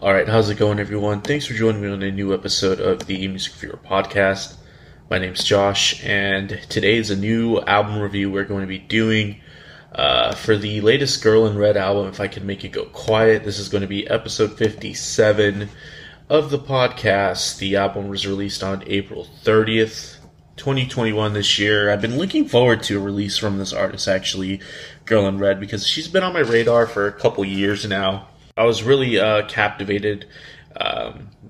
Alright, how's it going, everyone? Thanks for joining me on a new episode of the Music Reviewer podcast. My name's Josh, and today is a new album review we're going to be doing for the latest Girl in Red album, If I Could Make It Go Quiet. This is going to be episode 57 of the podcast. The album was released on April 30th, 2021 this year. I've been looking forward to a release from this artist, actually, Girl in Red, because she's been on my radar for a couple years now. I was really captivated,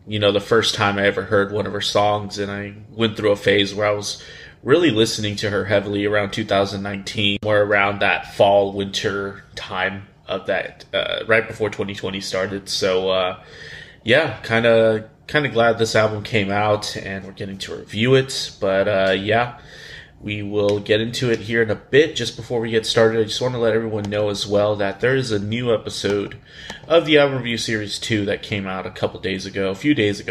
the first time I ever heard one of her songs, and I went through a phase where I was really listening to her heavily around 2019, or around that fall-winter time of that, right before 2020 started. So, kind of glad this album came out, and we're getting to review it, but we will get into it here in a bit. Just before we get started, I just want to let everyone know as well that there is a new episode of the album review series 2 that came out a few days ago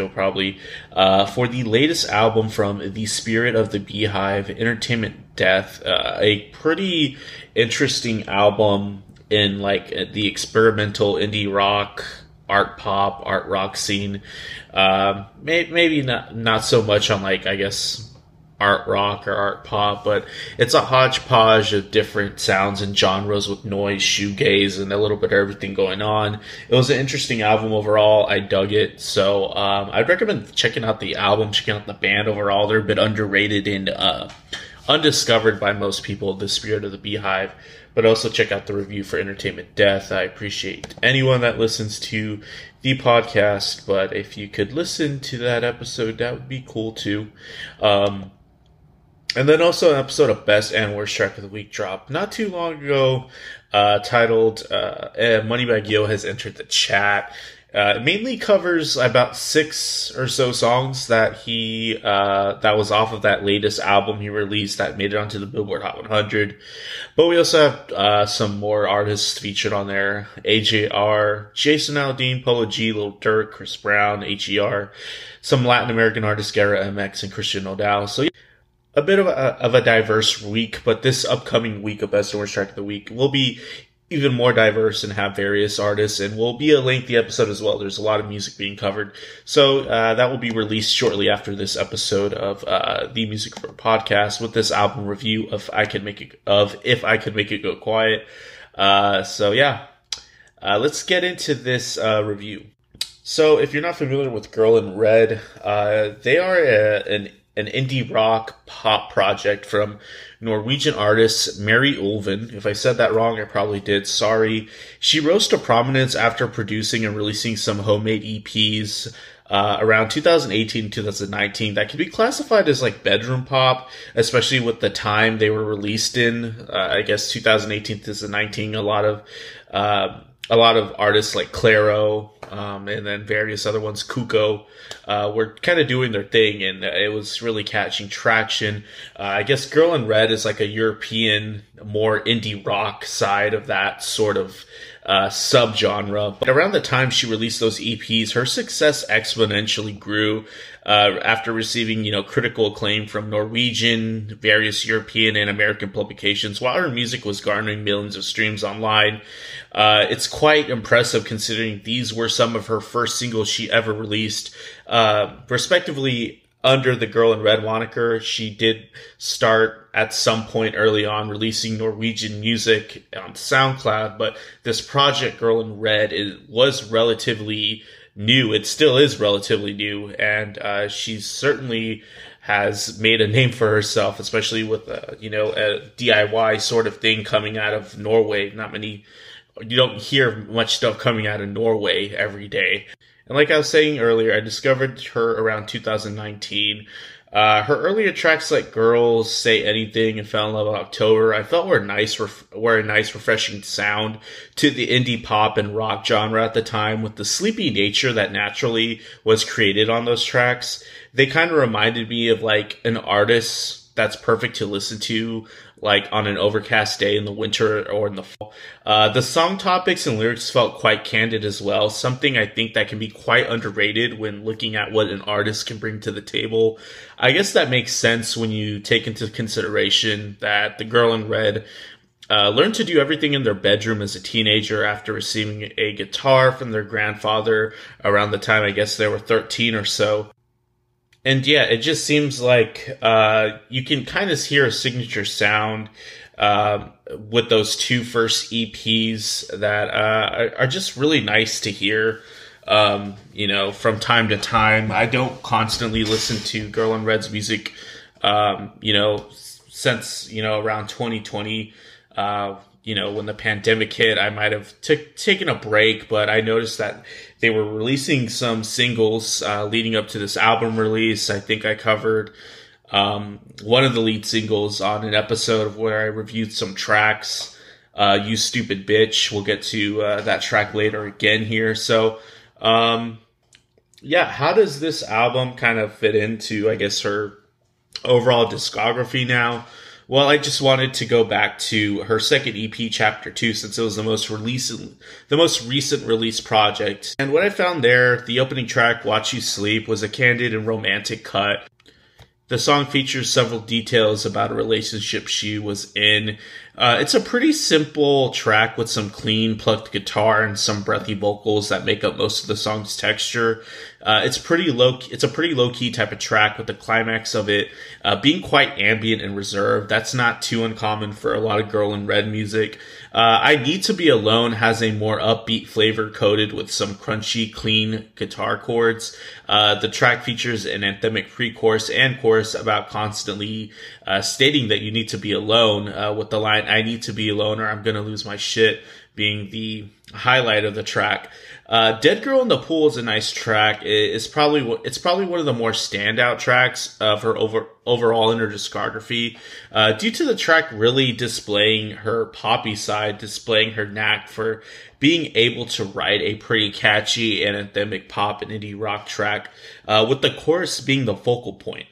probably, for the latest album from The Spirit of the Beehive, Entertainment Death. A pretty interesting album in like the experimental indie rock, art pop, art rock scene. Maybe not so much on like, I guess, art rock or art pop, but it's a hodgepodge of different sounds and genres with noise, shoegaze, and a little bit of everything going on. It was an interesting album overall. I dug it, so I'd recommend checking out the album, checking out the band overall. They're a bit underrated and undiscovered by most people, The Spirit of the Beehive, but also check out the review for Entertainment Death. I appreciate anyone that listens to the podcast, but if you could listen to that episode, that would be cool too. And then also an episode of Best and Worst Track of the Week dropped not too long ago, titled Moneybagyo Has Entered the Chat. It mainly covers about 6 or so songs that he that was off of that latest album he released that made it onto the Billboard Hot 100. But we also have some more artists featured on there: AJR, Jason Aldean, Polo G, Lil Durk, Chris Brown, AJR, some Latin American artists, Garra MX, and Christian Nodal. So yeah, a bit of a diverse week, but this upcoming week of Best and Worst Track of the Week will be even more diverse and have various artists, and will be a lengthy episode as well. There's a lot of music being covered, so that will be released shortly after this episode of the Music for Podcast with this album review of If I Could Make It Go Quiet. Let's get into this review. So if you're not familiar with Girl in Red, they are an indie rock pop project from Norwegian artist Mary Ulven. If I said that wrong, I probably did. Sorry. She rose to prominence after producing and releasing some homemade EPs around 2018 and 2019 that could be classified as like bedroom pop, especially with the time they were released in. I guess 2018 to 2019, a lot of artists like Clairo, and then various other ones, Cuco, were kind of doing their thing, and it was really catching traction. I guess Girl in Red is like a European, more indie rock side of that sort of subgenre. But around the time she released those EPs, her success exponentially grew after receiving, critical acclaim from Norwegian, various European and American publications, while her music was garnering millions of streams online. It's quite impressive considering these were some of her first singles she ever released, respectively. Under the Girl in Red moniker, she did start at some point early on releasing Norwegian music on SoundCloud, but this project, Girl in Red, it was relatively new. It still is relatively new, and she certainly has made a name for herself, especially with a DIY sort of thing coming out of Norway. You don't hear much stuff coming out of Norway every day. And like I was saying earlier, I discovered her around 2019. Her earlier tracks like Girls, Say Anything, and Fell in Love in October, I felt were a nice refreshing sound to the indie pop and rock genre at the time, with the sleepy nature that naturally was created on those tracks. They kind of reminded me of like an artist that's perfect to listen to, like, on an overcast day in the winter or in the fall. The song topics and lyrics felt quite candid as well, something I think that can be quite underrated when looking at what an artist can bring to the table. I guess that makes sense when you take into consideration that the Girl in Red learned to do everything in their bedroom as a teenager after receiving a guitar from their grandfather around the time, I guess, they were 13 or so. And yeah, it just seems like you can kind of hear a signature sound with those two first EPs that are just really nice to hear, you know, from time to time. I don't constantly listen to Girl in Red's music, you know, since, you know, around 2020. You know, when the pandemic hit, I might have taken a break, but I noticed that they were releasing some singles leading up to this album release. I think I covered one of the lead singles on an episode of where I reviewed some tracks. You Stupid Bitch. We'll get to that track later again here. So, yeah, how does this album kind of fit into, I guess, her overall discography now? Well, I just wanted to go back to her second EP, Chapter 2, since it was the most recent release project. And what I found there, the opening track, Watch You Sleep, was a candid and romantic cut. The song features several details about a relationship she was in. It's a pretty simple track with some clean, plucked guitar and some breathy vocals that make up most of the song's texture. It's a pretty low-key type of track, with the climax of it being quite ambient and reserved. That's not too uncommon for a lot of Girl in Red music. I Need to Be Alone has a more upbeat flavor coated with some crunchy, clean guitar chords. The track features an anthemic pre-chorus and chorus about constantly stating that you need to be alone, with the line, I need to be alone or I'm gonna lose my shit, being the highlight of the track. Dead Girl in the Pool is a nice track. It's probably one of the more standout tracks of her overall in her discography, due to the track really displaying her poppy side, displaying her knack for being able to write a pretty catchy and anthemic pop and indie rock track, with the chorus being the focal point.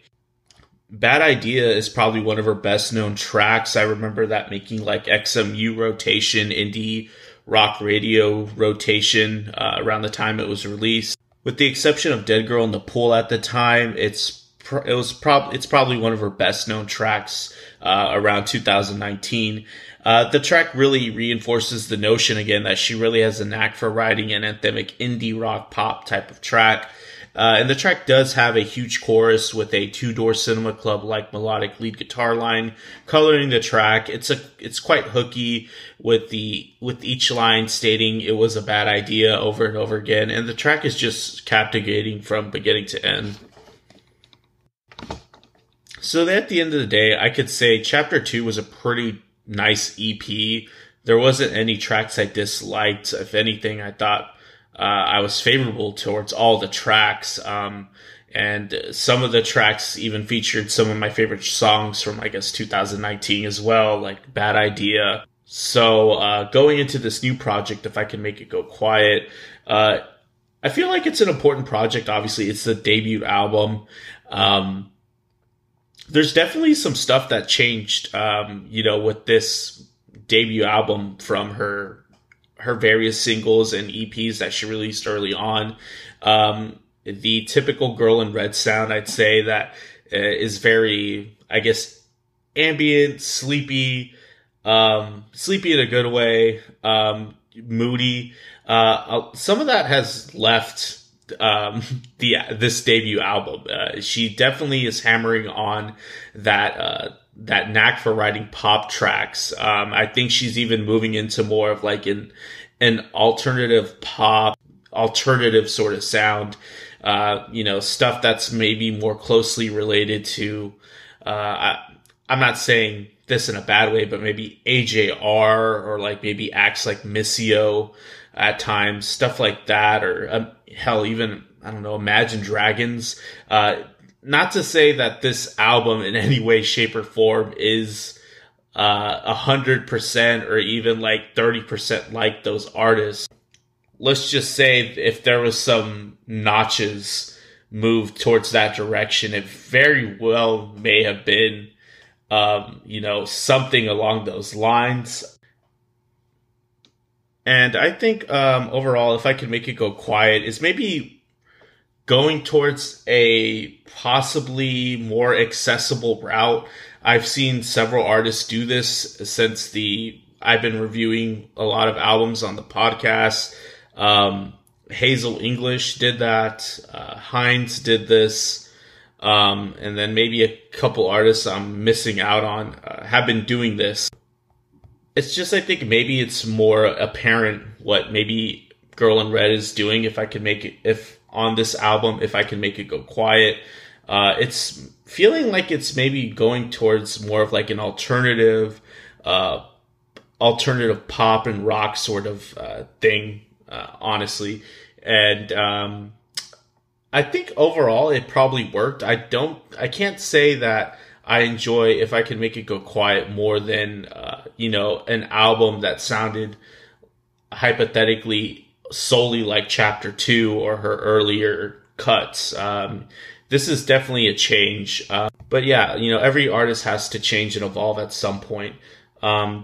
Bad Idea is probably one of her best known tracks. I remember that making like XMU rotation, indie rock radio rotation around the time it was released. With the exception of Dead Girl in the Pool at the time, it's probably one of her best known tracks around 2019. The track really reinforces the notion again that she really has a knack for writing an anthemic indie rock pop type of track. And the track does have a huge chorus with a two-door cinema club-like melodic lead guitar line coloring the track. It's quite hooky, with each line stating it was a bad idea over and over again. And the track is just captivating from beginning to end. So at the end of the day, I could say Chapter 2 was a pretty nice EP. There wasn't any tracks I disliked. If anything, I thought I was favorable towards all the tracks, and some of the tracks even featured some of my favorite songs from, I guess, 2019 as well, like Bad Idea. So going into this new project, If I Can Make It Go Quiet, I feel like it's an important project. Obviously, it's the debut album. There's definitely some stuff that changed, you know, with this debut album from her various singles and EPs that she released early on. The typical Girl in Red sound, I'd say, that is very, I guess, ambient, sleepy in a good way, moody. Some of that has left this debut album. She definitely is hammering on that knack for writing pop tracks. I think she's even moving into more of like an alternative sort of sound, you know, stuff that's maybe more closely related to, I'm not saying this in a bad way, but maybe AJR, or like maybe acts like Missio at times, stuff like that, or hell, even, I don't know, Imagine Dragons. Not to say that this album in any way, shape, or form is 100% or even like 30% like those artists. Let's just say if there was some notches moved towards that direction, it very well may have been something along those lines. And I think overall, If I Could Make It Go Quiet is maybe going towards a possibly more accessible route. I've seen several artists do this since I've been reviewing a lot of albums on the podcast. Hazel English did that. Hines did this. And then maybe a couple artists I'm missing out on have been doing this. It's just, I think maybe it's more apparent what maybe Girl in Red is doing. On this album, If I Can Make It Go Quiet, it's feeling like it's maybe going towards more of like an alternative pop and rock sort of thing, honestly. And I think overall it probably worked. I can't say that I enjoy If I Can Make It Go Quiet more than, an album that sounded hypothetically solely like Chapter 2 or her earlier cuts. This is definitely a change. But yeah, every artist has to change and evolve at some point. The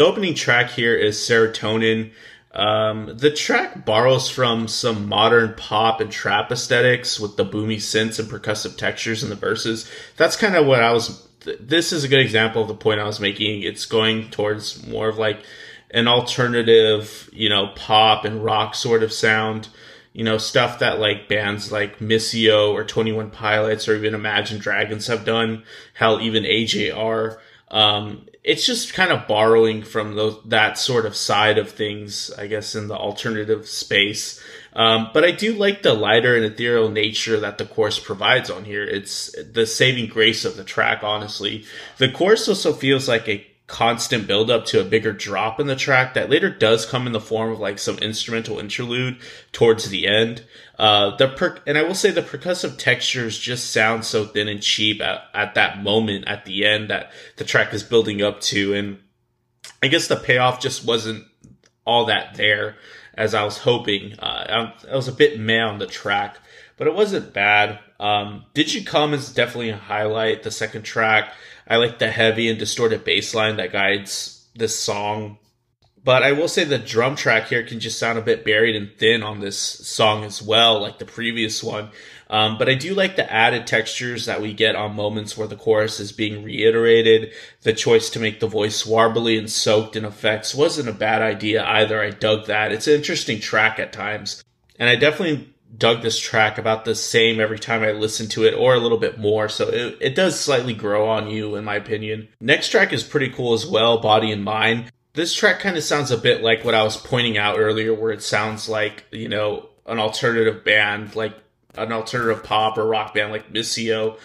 opening track here is Serotonin. The track borrows from some modern pop and trap aesthetics with the boomy synths and percussive textures in the verses. That's kind of what this is a good example of the point I was making. It's going towards more of like an alternative, pop and rock sort of sound, stuff that like bands like Missio or 21 Pilots or even Imagine Dragons have done. Hell, even AJR. It's just kind of borrowing from that sort of side of things, I guess, in the alternative space. But I do like the lighter and ethereal nature that the chorus provides on here. It's the saving grace of the track, honestly. The chorus also feels like a constant build-up to a bigger drop in the track that later does come in the form of like some instrumental interlude towards the end. And I will say the percussive textures just sound so thin and cheap at that moment at the end that the track is building up to. And I guess the payoff just wasn't all that there as I was hoping. I was a bit meh on the track, but it wasn't bad. Did You Come is definitely a highlight. The second track, I like the heavy and distorted bass line that guides this song. But I will say the drum track here can just sound a bit buried and thin on this song as well, like the previous one. But I do like the added textures that we get on moments where the chorus is being reiterated. The choice to make the voice warbly and soaked in effects wasn't a bad idea either. I dug that. It's an interesting track at times. And I definitely dug this track about the same every time I listen to it, or a little bit more, so it does slightly grow on you in my opinion. Next track is pretty cool as well, Body and Mind. This track kind of sounds a bit like what I was pointing out earlier, where it sounds like, an alternative band, like an alternative pop or rock band like Missio,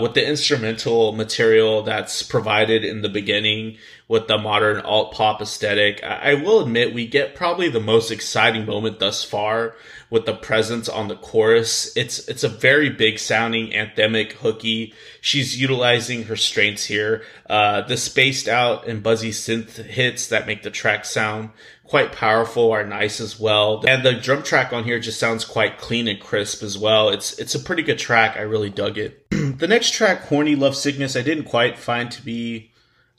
with the instrumental material that's provided in the beginning with the modern alt-pop aesthetic. I will admit we get probably the most exciting moment thus far with the presence on the chorus. It's a very big sounding, anthemic, hooky. She's utilizing her strengths here. The spaced out and buzzy synth hits that make the track sound quite powerful are nice as well. And the drum track on here just sounds quite clean and crisp as well. It's a pretty good track. I really dug it. The next track, Horny Love Sickness, I didn't quite find to be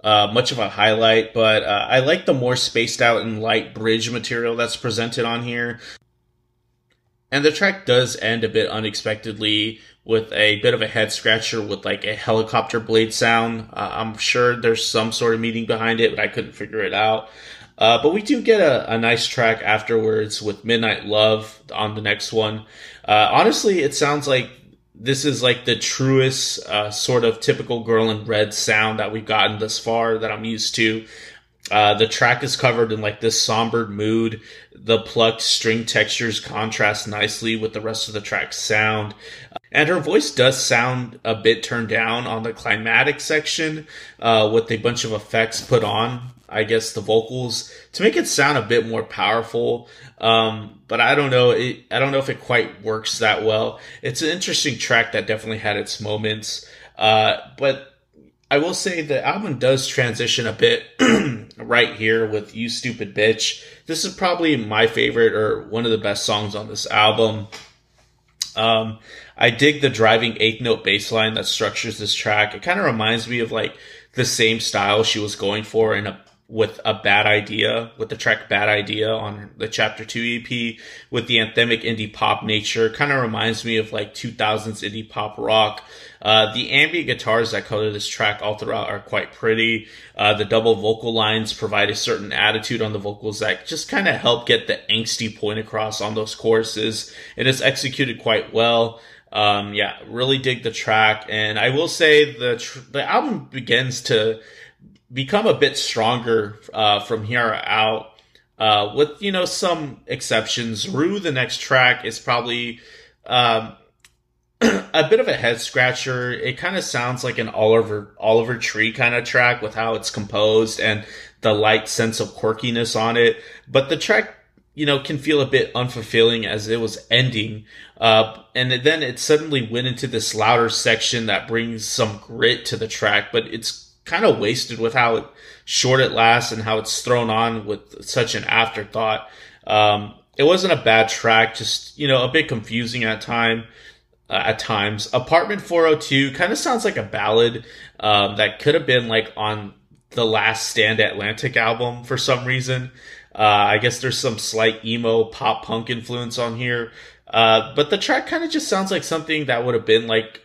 much of a highlight, but I like the more spaced out and light bridge material that's presented on here. And the track does end a bit unexpectedly with a bit of a head scratcher with like a helicopter blade sound. I'm sure there's some sort of meaning behind it, but I couldn't figure it out. But we do get a nice track afterwards with Midnight Love on the next one. Honestly, it sounds like this is like the truest sort of typical Girl in Red sound that we've gotten thus far that I'm used to. The track is covered in like this somber mood. The plucked string textures contrast nicely with the rest of the track's sound. And her voice does sound a bit turned down on the climatic section with a bunch of effects put on, I guess, the vocals to make it sound a bit more powerful. But I don't know. I don't know if it quite works that well. It's an interesting track that definitely had its moments. But I will say the album does transition a bit right here with You Stupid Bitch. This is probably my favorite or one of the best songs on this album. I dig the driving 8-note bass line that structures this track. It kind of reminds me of like the same style she was going for in the track Bad Idea on the Chapter 2 EP, with the anthemic indie pop nature. Kind of reminds me of like 2000s indie pop rock. The ambient guitars that color this track all throughout are quite pretty. The double vocal lines provide a certain attitude on the vocals that just kind of help get the angsty point across on those choruses. It is executed quite well. Yeah, really dig the track. And I will say the album begins to become a bit stronger from here out, with, you know, some exceptions. Rue, the next track, is probably a bit of a head scratcher. It kind of sounds like an Oliver Tree kind of track with how it's composed and the light sense of quirkiness on it. But the track, you know, can feel a bit unfulfilling as it was ending. And then it suddenly went into this louder section that brings some grit to the track, but it's kind of wasted with how short it lasts and how it's thrown on with such an afterthought. It wasn't a bad track, just, you know, a bit confusing at times. Apartment 402 kind of sounds like a ballad that could have been like on the Last Stand Atlantic album for some reason. I guess there's some slight emo pop punk influence on here, but the track kind of just sounds like something that would have been like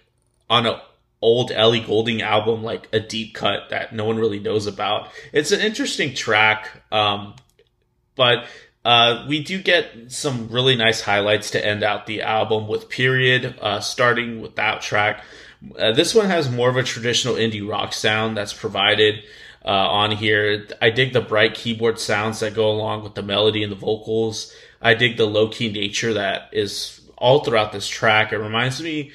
on a old Ellie Golding album, like a deep cut that no one really knows about. It's an interesting track, but we do get some really nice highlights to end out the album with Period, starting with that track. This one has more of a traditional indie rock sound that's provided on here. I dig the bright keyboard sounds that go along with the melody and the vocals. I dig the low-key nature that is all throughout this track. It reminds me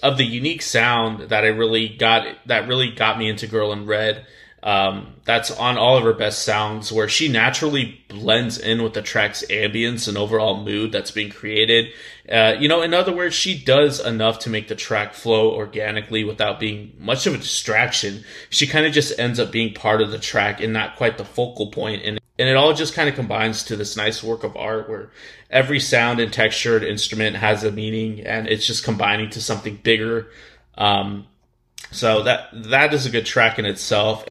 of the unique sound that really got me into Girl in Red. That's on all of her best sounds, where she naturally blends in with the track's ambience and overall mood that's being created. You know, in other words, she does enough to make the track flow organically without being much of a distraction. She kind of just ends up being part of the track and not quite the focal point. And it all just kind of combines to this nice work of art where every sound and texture and instrument has a meaning, and it's just combining to something bigger. So that is a good track in itself.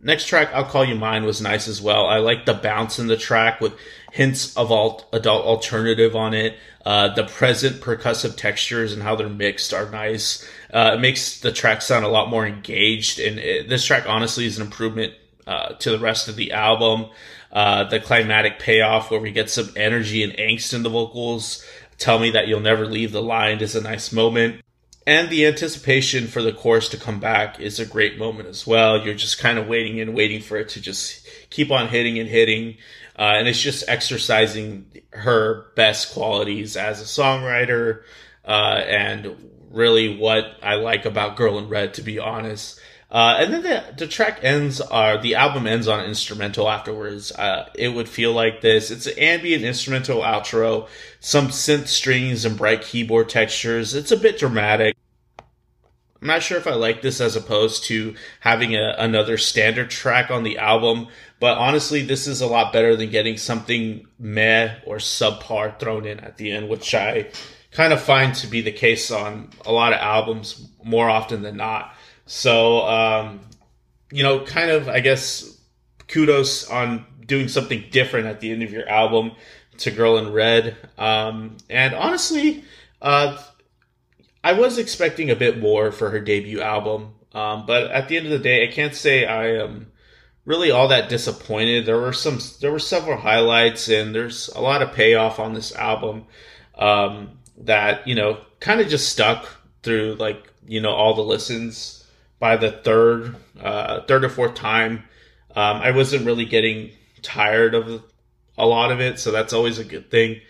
Next track, I'll Call You Mine, was nice as well. I like the bounce in the track with hints of adult alternative on it. The present percussive textures and how they're mixed are nice. It makes the track sound a lot more engaged, and this track honestly is an improvement to the rest of the album. The climatic payoff where we get some energy and angst in the vocals, Tell Me That You'll Never Leave the Line, is a nice moment. And the anticipation for the chorus to come back is a great moment as well. You're just kind of waiting and waiting for it to just keep on hitting and hitting. And it's just exercising her best qualities as a songwriter, and really what I like about Girl in Red, to be honest. And then the track ends, the album ends on an instrumental afterwards. It would feel like this. It's an ambient instrumental outro, some synth strings and bright keyboard textures. It's a bit dramatic. I'm not sure if I like this as opposed to having another standard track on the album, but honestly, this is a lot better than getting something meh or subpar thrown in at the end, which I kind of find to be the case on a lot of albums more often than not. So, you know, kind of, I guess, kudos on doing something different at the end of your album to Girl in Red. And honestly, I was expecting a bit more for her debut album. But at the end of the day, I can't say I am really all that disappointed. There were several highlights, and there's a lot of payoff on this album, that, you know, kind of just stuck through, like, you know, all the listens. By the third or fourth time, I wasn't really getting tired of a lot of it, so that's always a good thing.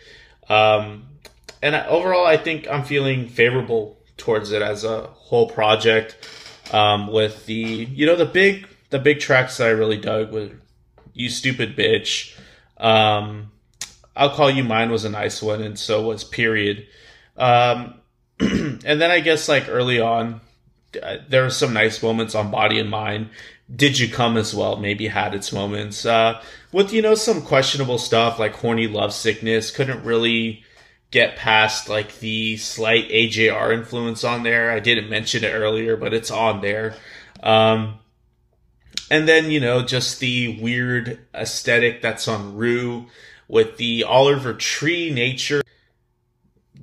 Overall, I think I'm feeling favorable towards it as a whole project. With the, you know, the big tracks that I really dug were You Stupid Bitch, I'll Call You Mine was a nice one, and so was Period. And then I guess, like, early on, there are some nice moments on Body and Mind. Did You Come as well maybe had its moments, with, you know, some questionable stuff like Horny Love Sickness. Couldn't really get past like the slight AJR influence on there. I didn't mention it earlier, but it's on there. And then, you know, just the weird aesthetic that's on Rue with the Oliver Tree nature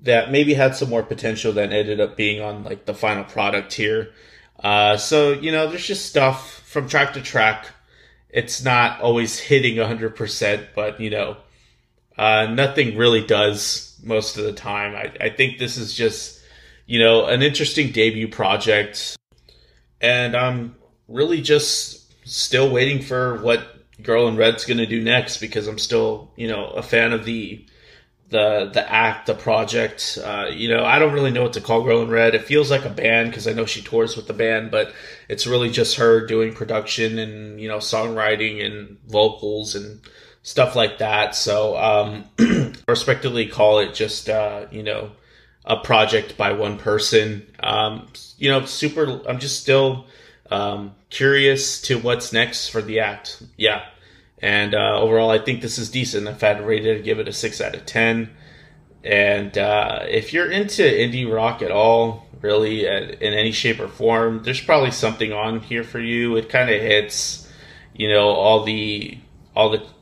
that maybe had some more potential than ended up being on like the final product here. So, you know, there's just stuff from track to track. It's not always hitting 100%, but, you know, nothing really does most of the time. I think this is just, you know, an interesting debut project. And I'm really just still waiting for what Girl in Red's going to do next, because I'm still, you know, a fan of the act, the project. You know, I don't really know what to call Girl in Red. It feels like a band because I know she tours with the band, but it's really just her doing production and, you know, songwriting and vocals and stuff like that. So respectively call it just, you know, a project by one person. You know, super, I'm just still curious to what's next for the act. Yeah. And overall, I think this is decent. If I had rated it, I'd give it a 6 out of 10. And if you're into indie rock at all, really, in any shape or form, there's probably something on here for you. It kind of hits, you know, all the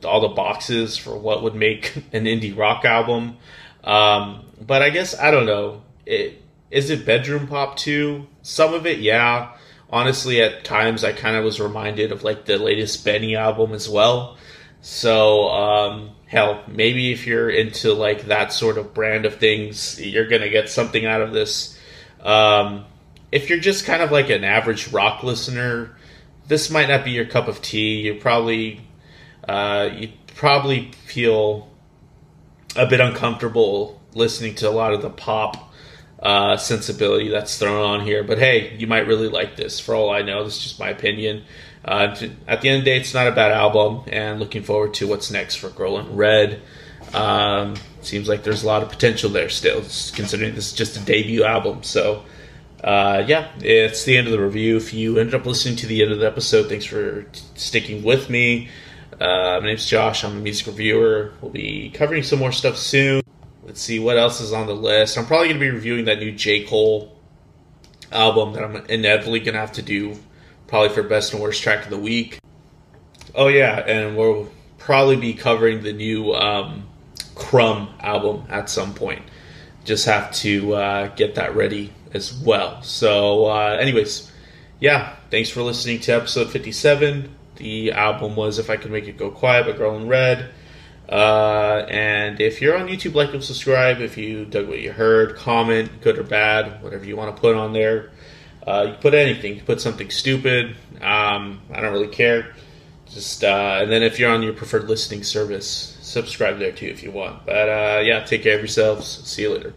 boxes for what would make an indie rock album. But I guess, I don't know. Is it bedroom pop too? Some of it, yeah. Honestly, at times I kind of was reminded of like the latest Benny album as well. So, hell, maybe if you're into like that sort of brand of things, you're going to get something out of this. If you're just kind of like an average rock listener, this might not be your cup of tea. You probably feel a bit uncomfortable listening to a lot of the pop sensibility that's thrown on here, but hey, you might really like this. For all I know, this is just my opinion. At the end of the day, it's not a bad album, and looking forward to what's next for Girl in Red. Seems like there's a lot of potential there still, considering this is just a debut album. So yeah, it's the end of the review. If you ended up listening to the end of the episode, thanks for sticking with me. My name's Josh. I'm a music reviewer. We'll be covering some more stuff soon. Let's see what else is on the list. I'm probably going to be reviewing that new J. Cole album that I'm inevitably going to have to do, probably for best and worst track of the week. Oh yeah, and we'll probably be covering the new Crumb album at some point. Just have to get that ready as well. So anyways, yeah, thanks for listening to episode 57. The album was If I Could Make It Go Quiet by Girl in Red. And if you're on YouTube, like and subscribe. If you dug what you heard, comment, good or bad, whatever you want to put on there. You can put anything. You can put something stupid. I don't really care. Just and then if you're on your preferred listening service, subscribe there too if you want. But yeah, take care of yourselves. See you later.